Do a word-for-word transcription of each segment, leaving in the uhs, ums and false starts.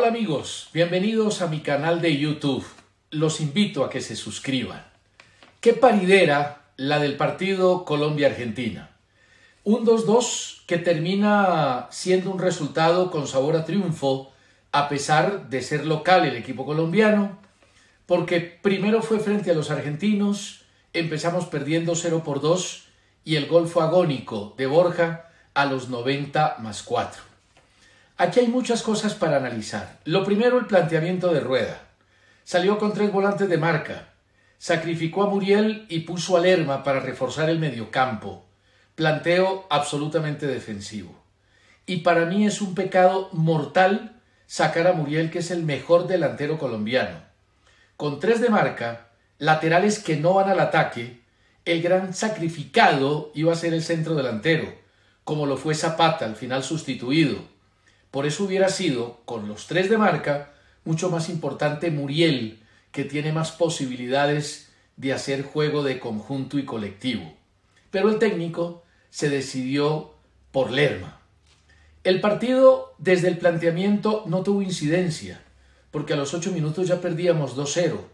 Hola amigos, bienvenidos a mi canal de YouTube. Los invito a que se suscriban. Qué paridera la del partido Colombia-Argentina. Un dos dos que termina siendo un resultado con sabor a triunfo, a pesar de ser local el equipo colombiano, porque primero fue frente a los argentinos, empezamos perdiendo cero por dos y el gol fue agónico de Borja a los noventa más cuatro. Aquí hay muchas cosas para analizar. Lo primero, el planteamiento de Rueda. Salió con tres volantes de marca. Sacrificó a Muriel y puso a Lerma para reforzar el mediocampo. Planteo absolutamente defensivo. Y para mí es un pecado mortal sacar a Muriel, que es el mejor delantero colombiano. Con tres de marca, laterales que no van al ataque, el gran sacrificado iba a ser el centro delantero, como lo fue Zapata, al final sustituido. Por eso hubiera sido, con los tres de marca, mucho más importante Muriel, que tiene más posibilidades de hacer juego de conjunto y colectivo. Pero el técnico se decidió por Lerma. El partido, desde el planteamiento, no tuvo incidencia, porque a los ocho minutos ya perdíamos dos cero.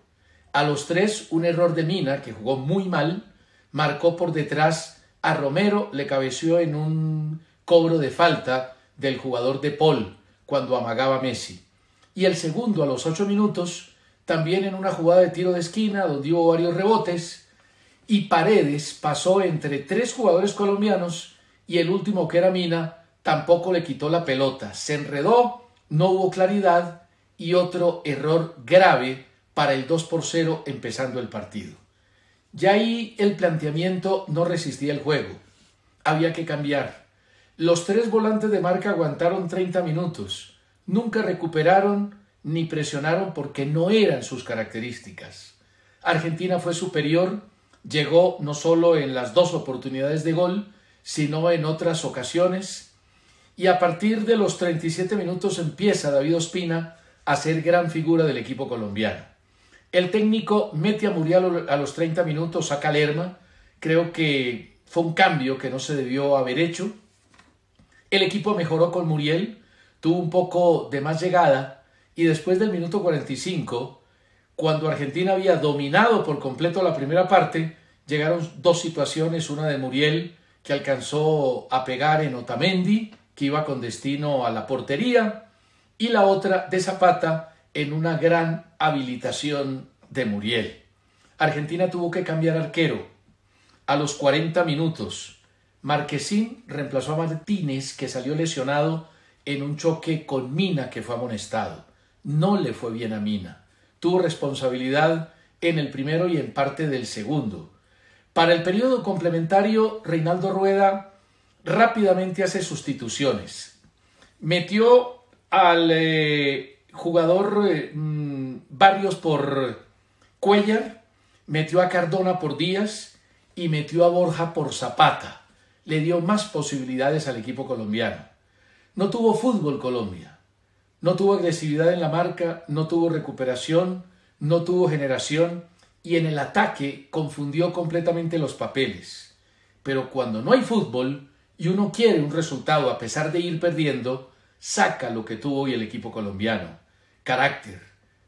A los tres, un error de Mina, que jugó muy mal, marcó por detrás a Romero, le cabeció en un cobro de falta del jugador de Paul cuando amagaba Messi. Y el segundo a los ocho minutos, también en una jugada de tiro de esquina donde hubo varios rebotes, y Paredes pasó entre tres jugadores colombianos y el último, que era Mina, tampoco le quitó la pelota. Se enredó, no hubo claridad y otro error grave para el dos por cero empezando el partido. Ya ahí el planteamiento no resistía el juego. Había que cambiar. Los tres volantes de marca aguantaron treinta minutos, nunca recuperaron ni presionaron porque no eran sus características. Argentina fue superior, llegó no solo en las dos oportunidades de gol, sino en otras ocasiones, y a partir de los treinta y siete minutos empieza David Ospina a ser gran figura del equipo colombiano. El técnico mete a Muriel a los treinta minutos, saca a Lerma, creo que fue un cambio que no se debió haber hecho. El equipo mejoró con Muriel, tuvo un poco de más llegada y después del minuto cuarenta y cinco, cuando Argentina había dominado por completo la primera parte, llegaron dos situaciones, una de Muriel que alcanzó a pegar en Otamendi, que iba con destino a la portería, y la otra de Zapata en una gran habilitación de Muriel. Argentina tuvo que cambiar arquero a los cuarenta minutos. Marquesín reemplazó a Martínez, que salió lesionado en un choque con Mina, que fue amonestado. No le fue bien a Mina. Tuvo responsabilidad en el primero y en parte del segundo. Para el periodo complementario, Reinaldo Rueda rápidamente hace sustituciones. Metió al eh, jugador eh, Barrios por Cuellar, metió a Cardona por Díaz y metió a Borja por Zapata. Le dio más posibilidades al equipo colombiano. No tuvo fútbol Colombia, no tuvo agresividad en la marca, no tuvo recuperación, no tuvo generación y en el ataque confundió completamente los papeles. Pero cuando no hay fútbol y uno quiere un resultado a pesar de ir perdiendo, saca lo que tuvo hoy el equipo colombiano. Carácter,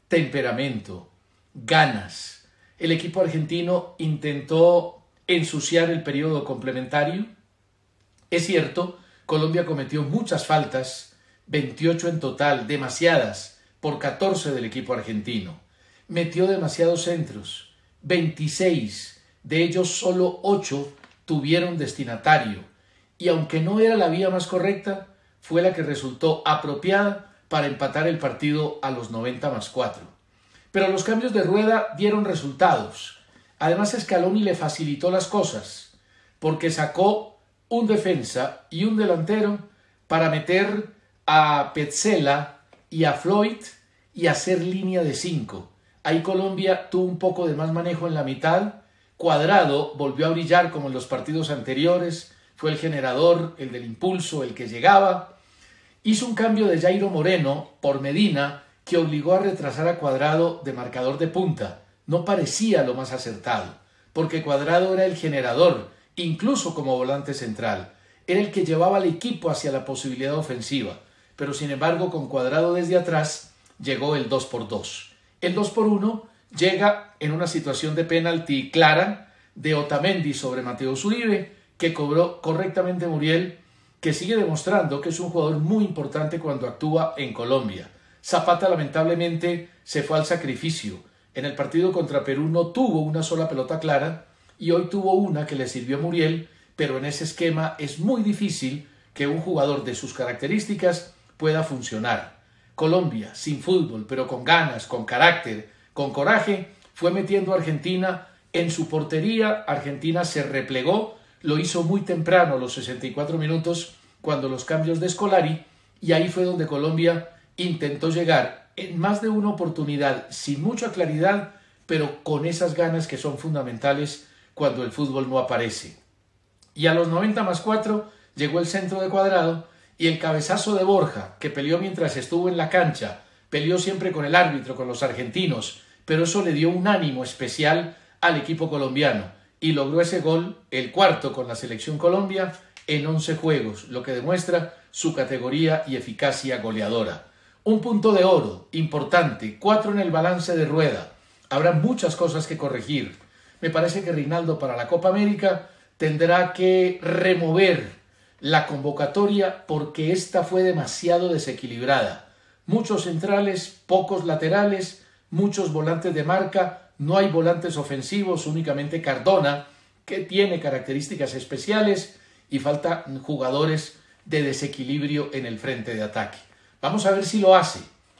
temperamento, ganas. El equipo argentino intentó ensuciar el periodo complementario. Es cierto, Colombia cometió muchas faltas, veintiocho en total, demasiadas, por catorce del equipo argentino. Metió demasiados centros, veintiséis, de ellos solo ocho tuvieron destinatario. Y aunque no era la vía más correcta, fue la que resultó apropiada para empatar el partido a los noventa más cuatro. Pero los cambios de Rueda dieron resultados. Además, Scaloni le facilitó las cosas, porque sacó un defensa y un delantero para meter a Petzela y a Floyd y hacer línea de cinco. Ahí Colombia tuvo un poco de más manejo en la mitad. Cuadrado volvió a brillar como en los partidos anteriores. Fue el generador, el del impulso, el que llegaba. Hizo un cambio de Jairo Moreno por Medina que obligó a retrasar a Cuadrado de marcador de punta. No parecía lo más acertado, porque Cuadrado era el generador, incluso como volante central, era el que llevaba al equipo hacia la posibilidad ofensiva, pero sin embargo con Cuadrado desde atrás llegó el dos por dos. El dos por uno llega en una situación de penalti clara de Otamendi sobre Matheus Uribe, que cobró correctamente Muriel, que sigue demostrando que es un jugador muy importante cuando actúa en Colombia. Zapata lamentablemente se fue al sacrificio. En el partido contra Perú no tuvo una sola pelota clara y hoy tuvo una que le sirvió a Muriel, pero en ese esquema es muy difícil que un jugador de sus características pueda funcionar. Colombia, sin fútbol, pero con ganas, con carácter, con coraje, fue metiendo a Argentina en su portería. Argentina se replegó, lo hizo muy temprano, a los sesenta y cuatro minutos, cuando los cambios de Escolari, y ahí fue donde Colombia intentó llegar en más de una oportunidad, sin mucha claridad, pero con esas ganas que son fundamentales cuando el fútbol no aparece. Y a los noventa más cuatro llegó el centro de Cuadrado y el cabezazo de Borja, que peleó mientras estuvo en la cancha, peleó siempre con el árbitro, con los argentinos, pero eso le dio un ánimo especial al equipo colombiano y logró ese gol, el cuarto con la selección Colombia, en once juegos, lo que demuestra su categoría y eficacia goleadora. Un punto de oro, importante, cuatro en el balance de Rueda. Habrá muchas cosas que corregir. Me parece que Reinaldo para la Copa América tendrá que remover la convocatoria porque esta fue demasiado desequilibrada. Muchos centrales, pocos laterales, muchos volantes de marca, no hay volantes ofensivos, únicamente Cardona, que tiene características especiales, y faltan jugadores de desequilibrio en el frente de ataque. Vamos a ver si lo hace.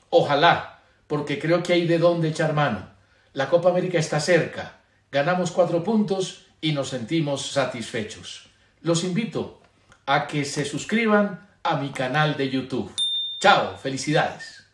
Ojalá, porque creo que hay de dónde echar mano. La Copa América está cerca. Ganamos cuatro puntos y nos sentimos satisfechos. Los invito a que se suscriban a mi canal de YouTube. Chao, felicidades.